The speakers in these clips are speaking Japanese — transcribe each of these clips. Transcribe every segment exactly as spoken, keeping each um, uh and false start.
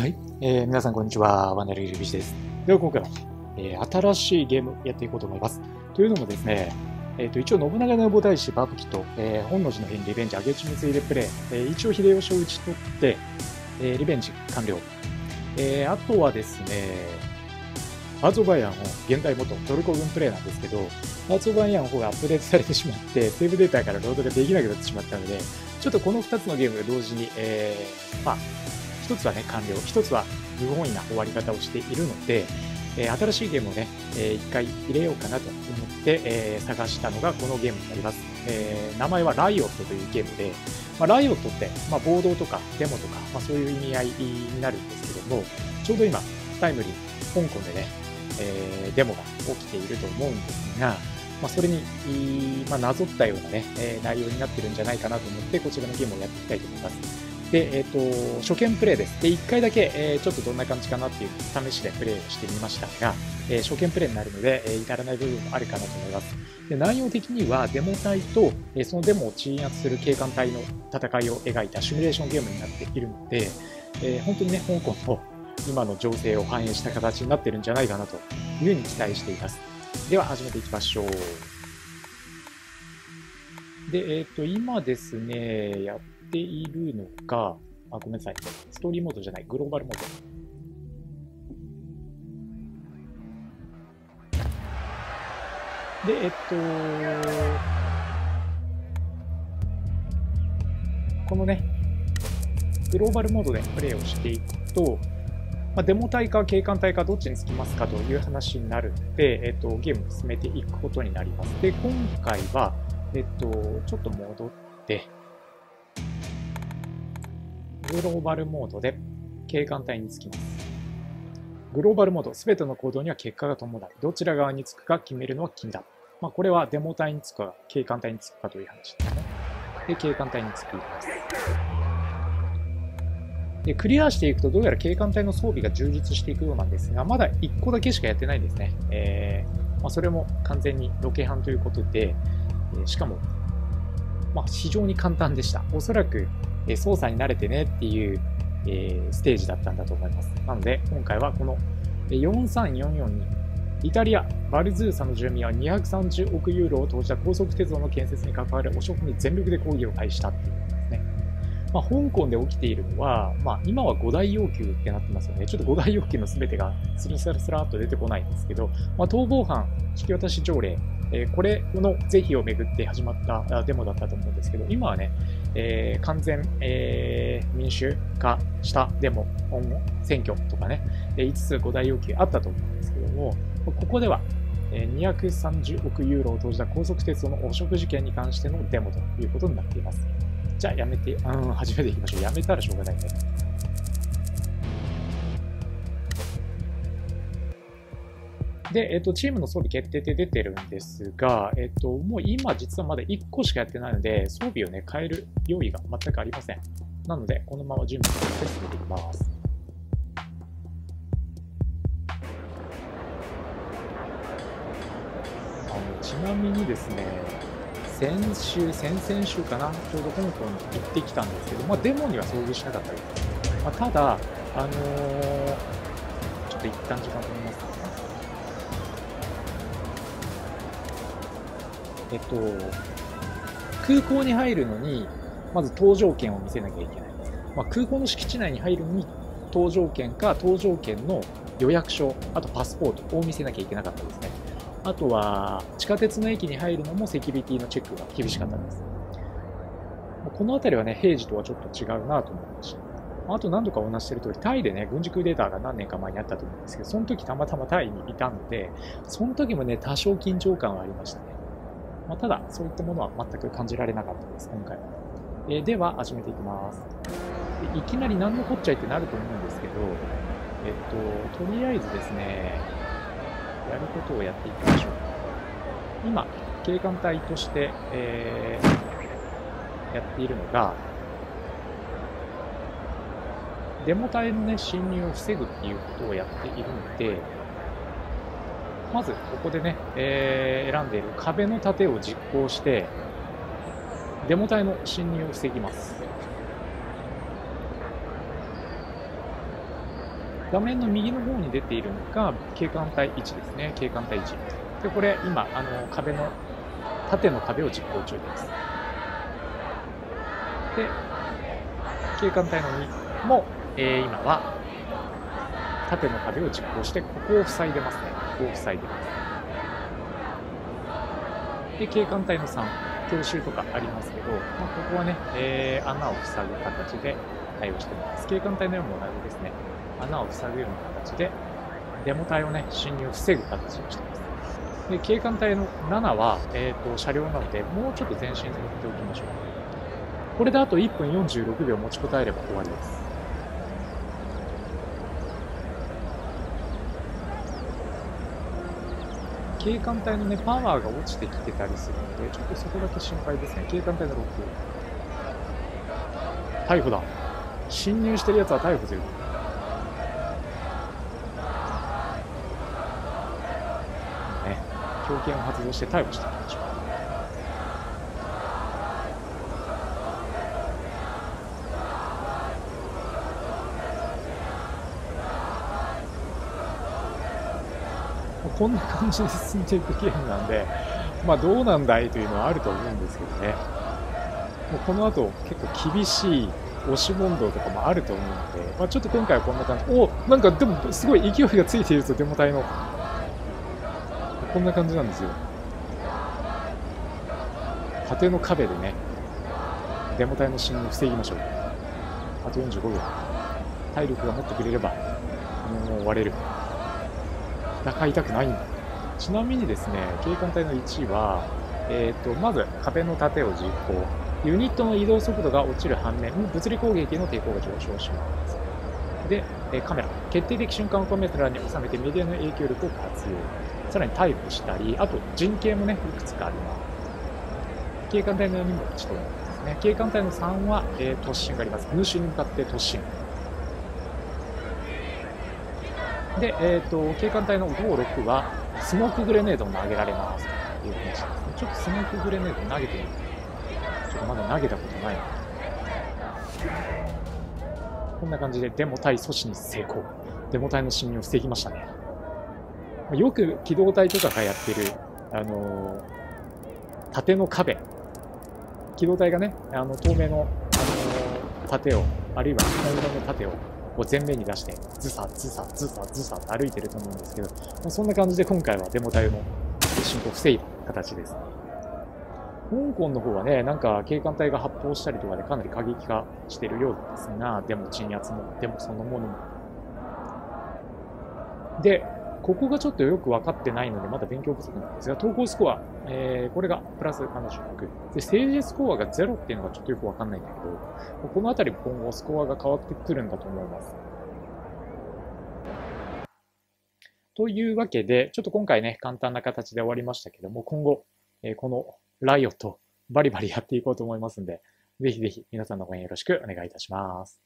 はい、えー、皆さんこんにちは、ワネルゆるびしです。では今回は、えー、新しいゲームやっていこうと思います。というのもですね、えー、と一応信長の野望大師バブキと、えー、本能寺の変リベンジ、明智光秀プレイ、えー、一応秀吉を打ち取って、えー、リベンジ完了、えー。あとはですね、アーツ・オブ・アイアンよん、現代元トルコ軍プレイなんですけど、アーツ・オブ・アイアンよんがアップデートされてしまって、セーブデータからロードができなくなってしまったので、ちょっとこのふたつのゲームが同時に、えー、まあ、ひとつはね、完了。ひとつは不本意な終わり方をしているので、えー、新しいゲームをね、えー、いっかい入れようかなと思って、えー、探したのがこのゲームになります。えー、名前はライオットというゲームで、まあ、ライオットって、まあ、暴動とかデモとか、まあ、そういう意味合いになるんですけども、ちょうど今、タイムリー、香港でね、えー、デモが起きていると思うんですが、まあ、それに、まあ、なぞったようなね、えー、内容になってるんじゃないかなと思って、こちらのゲームをやっていきたいと思います。で、えっと、初見プレイです。で、いっかいだけ、えー、ちょっとどんな感じかなっていう試しでプレイをしてみましたが、えー、初見プレイになるので、えー、至らない部分もあるかなと思います。で、内容的にはデモ隊と、えー、そのデモを鎮圧する警官隊の戦いを描いたシミュレーションゲームになっているので、えー、本当にね、香港の今の情勢を反映した形になってるんじゃないかなというふうに期待しています。では、始めていきましょう。で、えっと、今ですね、やっているのが、あ、ごめんなさい。ストーリーモードじゃない、グローバルモード。で、えっと、このね、グローバルモードでプレイをしていくと、まあ、デモ隊か警官隊かどっちにつきますかという話になるので、えっと、ゲームを進めていくことになります。で、今回は、えっと、ちょっと戻って、グローバルモードで警官隊につきます。グローバルモード、すべての行動には結果が伴う。どちら側につくか決めるのは君だ。まあ、これはデモ隊につくか、警官隊につくかという話ですね。で、警官隊につきます。で、クリアしていくと、どうやら警官隊の装備が充実していくようなんですが、まだいっこだけしかやってないんですね。えー、まあ、それも完全にロケハンということで、しかも、まあ、非常に簡単でした。おそらく、操作に慣れてねっていう、えー、ステージだったんだと思います。なので、今回はこのよんさんよんよんに、イタリア、バルズーサの住民はにひゃくさんじゅうおくユーロを投じた高速鉄道の建設に関わる汚職に全力で抗議を開始したっていうことですね。まあ、香港で起きているのは、まあ、今はご大要求ってなってますよね。ちょっとご大要求の全てがスリスラスラっと出てこないんですけど、まあ、逃亡犯引き渡し条例、えー、これの是非をめぐって始まったデモだったと思うんですけど、今はね、えー、完全、えー、民主化したデモ、選挙とかね、いつつご大要求あったと思うんですけども、ここではにひゃくさんじゅうおくユーロを投じた高速鉄道の汚職事件に関してのデモということになっています。じゃあやめて、うん、始めていきましょう。やめたらしょうがないね。で、えっと、チームの装備決定って出てるんですが、えっと、もう今実はまだいっこしかやってないので、装備をね、変える用意が全くありません。なので、このまま準備して進めていきます。あの、ちなみにですね、先週、先々週かな、ちょうど香港に行ってきたんですけど、まあ、デモには遭遇しなかったです。まあ、ただ、あのー、ちょっと一旦時間取りますね。えっと、空港に入るのに、まず搭乗券を見せなきゃいけない。まあ、空港の敷地内に入るのに、搭乗券か搭乗券の予約証、あとパスポートを見せなきゃいけなかったですね。あとは、地下鉄の駅に入るのもセキュリティのチェックが厳しかったんです。このあたりはね、平時とはちょっと違うなと思いました。あと何度かお話している通り、タイでね、軍事クーデターが何年か前にあったと思うんですけど、その時たまたまタイにいたので、その時もね、多少緊張感はありましたね。まあ、ただ、そういったものは全く感じられなかったです、今回は。えー、では、始めていきます。いきなり何のこっちゃいってなると思うんですけど、えっと、とりあえずですね、やることをやっていきましょう。今、警官隊として、えー、やっているのが、デモ隊の、ね、侵入を防ぐっていうことをやっているので、まずここでね、えー、選んでいる壁の盾を実行して、デモ隊の侵入を防ぎます。画面の右の方に出ているのが景観帯いちですね。景観帯いちで、これ今あの壁の縦の壁を実行中です。で、景観帯のにも、えー、今は縦の壁を実行して、ここを塞いでますね。ここを塞いでます。で、景観帯のさん、教習とかありますけど、まあ、ここはね、えー、穴を塞ぐ形で対応してます。景観帯のような同じですね。穴を塞ぐような形でデモ隊をね、侵入を防ぐ形にしてます。で、警官隊のななは、えー、と車両なので、もうちょっと前進させておきましょう。これであといっぷんよんじゅうろくびょう持ちこたえれば終わりです。警官隊のね、パワーが落ちてきてたりするので、ちょっとそこだけ心配ですね。警官隊のろく、逮捕だ。侵入してるやつは逮捕する。条件を発動して逮捕していきましょう。こんな感じで進んでいくゲームなんで、まあどうなんだいというのはあると思うんですけどね。もうこの後結構厳しい押し問答とかもあると思うので、まあ、ちょっと今回はこんな感じ。お、なんかでもすごい勢いがついていると、デモ隊のこんな感じなんですよ。縦の壁でね、デモ隊の進入を防ぎましょう。あとよんじゅうごびょう。体力が持ってくれれば、もう終われる。戦いたくないんだ。ちなみにですね、警官隊のいちは、えーと、まず壁の盾を実行。ユニットの移動速度が落ちる反面、物理攻撃の抵抗が上昇します。で、カメラ。決定的瞬間をカメラに収めてメディアの影響力を活用。さらに逮捕したり、あと人形もね、いくつかあります。警官隊のよんにも一度ですね。警官隊のさんは、えー、突進があります。無視に向かって突進。で、えーと、警官隊のご、ろくは、スモークグレネードを投げられますという話ですね。ちょっとスモークグレネード投げてみる。ちょっとまだ投げたことないな。こんな感じでデモ隊阻止に成功。デモ隊の侵入を防ぎましたね。よく機動隊とかがやってる、あのー、盾の壁。機動隊がね、あの、透明の、あのー、盾を、あるいは本物の盾を、こう前面に出して、ずさずさずさずさって歩いてると思うんですけど、まあ、そんな感じで今回はデモ隊の進行を防いだ形です。香港の方はね、なんか警官隊が発砲したりとかでかなり過激化してるようですが、デモ鎮圧も、デモそのものも。で、ここがちょっとよく分かってないので、まだ勉強不足なんですが、投稿スコア、えー、これがプラスななじゅうろく。で、政治スコアがゼロっていうのがちょっとよく分かんないんだけど、このあたり今後スコアが変わってくるんだと思います。というわけで、ちょっと今回ね、簡単な形で終わりましたけども、今後、えー、このライオット、バリバリやっていこうと思いますんで、ぜひぜひ皆さんの応援よろしくお願いいたします。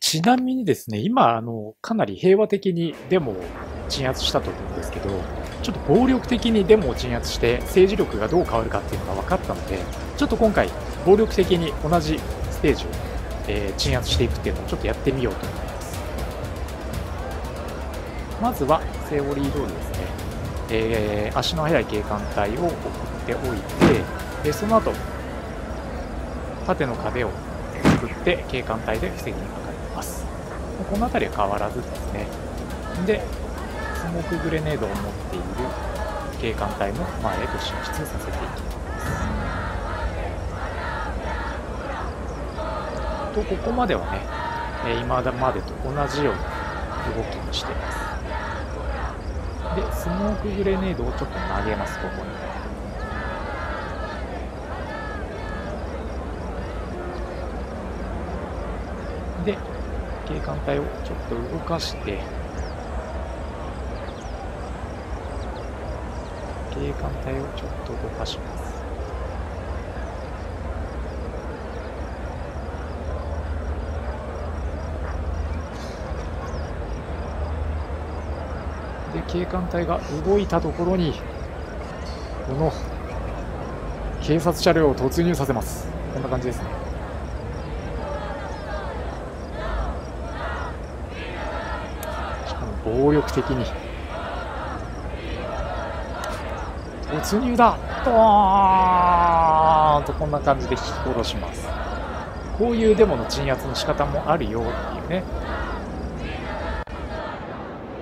ちなみにですね、今、あの、かなり平和的にデモを鎮圧したと思うんですけど、ちょっと暴力的にデモを鎮圧して政治力がどう変わるかっていうのが分かったので、ちょっと今回、暴力的に同じステージを、えー、鎮圧していくっていうのをちょっとやってみようと思います。まずは、セオリー通りですね、えー、足の速い警官隊を送っておいて、その後、縦の壁を作って警官隊で防ぎます。この辺りは変わらずですね。で、スモークグレネードを持っている警官隊の前へと進出させていきます。と、ここまではね、今までと同じような動きにしています。で、スモークグレネードをちょっと投げます、ここに。警官隊をちょっと動かして、警官隊をちょっと動かします。で、警官隊が動いたところに、この警察車両を突入させます。こんな感じですね。暴力的に突入だ、ドーンとこんな感じで引き殺します。こういうデモの鎮圧の仕方もあるよっていうね。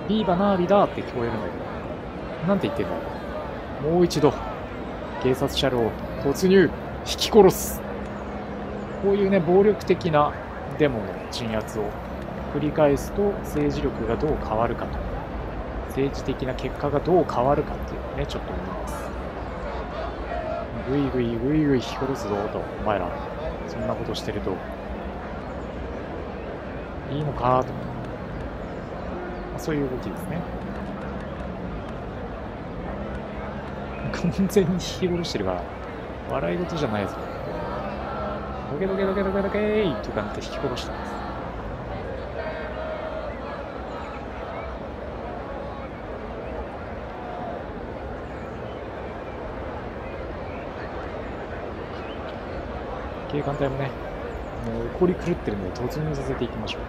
ビーバナービだって聞こえるんだけど、なんて言ってんだろう。もう一度警察車両突入、引き殺す。こういうね、暴力的なデモの鎮圧を繰り返すと政治力がどう変わるかと、政治的な結果がどう変わるかっていうのをね、ちょっと思います。ぐいぐいぐいぐい引き殺すぞと、お前らそんなことしてるといいのかと、そういう動きですね。完全に引き殺してるから笑い事じゃないですよ。ドケドケドケドケドケーって感じで引き殺したんです。警官隊もね、もう怒り狂ってるので突入させていきましょ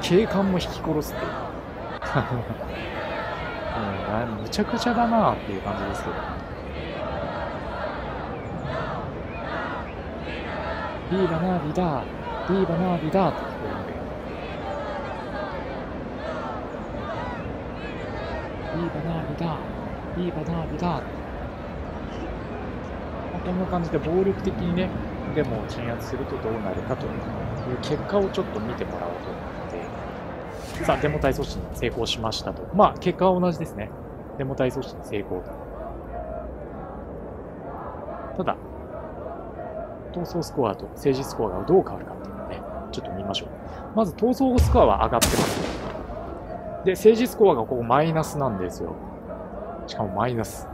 う。警官も引き殺すっていうむちゃくちゃだなっていう感じですけど、ビーバナービだ、ビーバナービだって聞こえるんだけど、ビーバナービだ、ビーバナービだって、こんな感じで暴力的にねデモを鎮圧するとどうなるかという結果をちょっと見てもらおうと思います。さあ、デモ隊阻止に成功しましたと。まあ、結果は同じですね。デモ隊阻止に成功と。ただ、闘争スコアと政治スコアがどう変わるかっていうのをね、ちょっと見ましょう。まず、闘争スコアは上がってます。で、政治スコアがここマイナスなんですよ。しかもマイナス。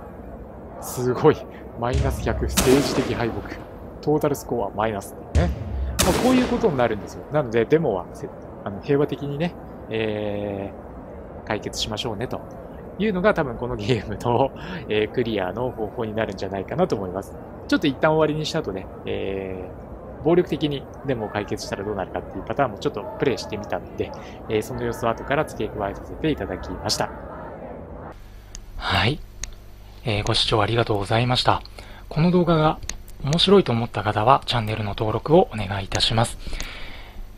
すごい。マイナスひゃく、政治的敗北。トータルスコアはマイナスっていうね。まあ、こういうことになるんですよ。なので、デモはあの平和的にね、えー、解決しましょうねというのが多分このゲームの、えー、クリアの方法になるんじゃないかなと思います。ちょっと一旦終わりにした後ね、えー、暴力的にデモを解決したらどうなるかっていうパターンもちょっとプレイしてみたので、えー、その様子を後から付け加えさせていただきました。はい、えー、ご視聴ありがとうございました。この動画が面白いと思った方はチャンネルの登録をお願いいたします。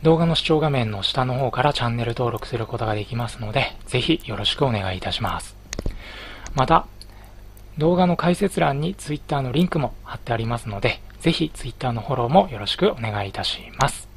動画の視聴画面の下の方からチャンネル登録することができますので、ぜひよろしくお願いいたします。また、動画の解説欄に Twitter のリンクも貼ってありますので、ぜひ Twitter のフォローもよろしくお願いいたします。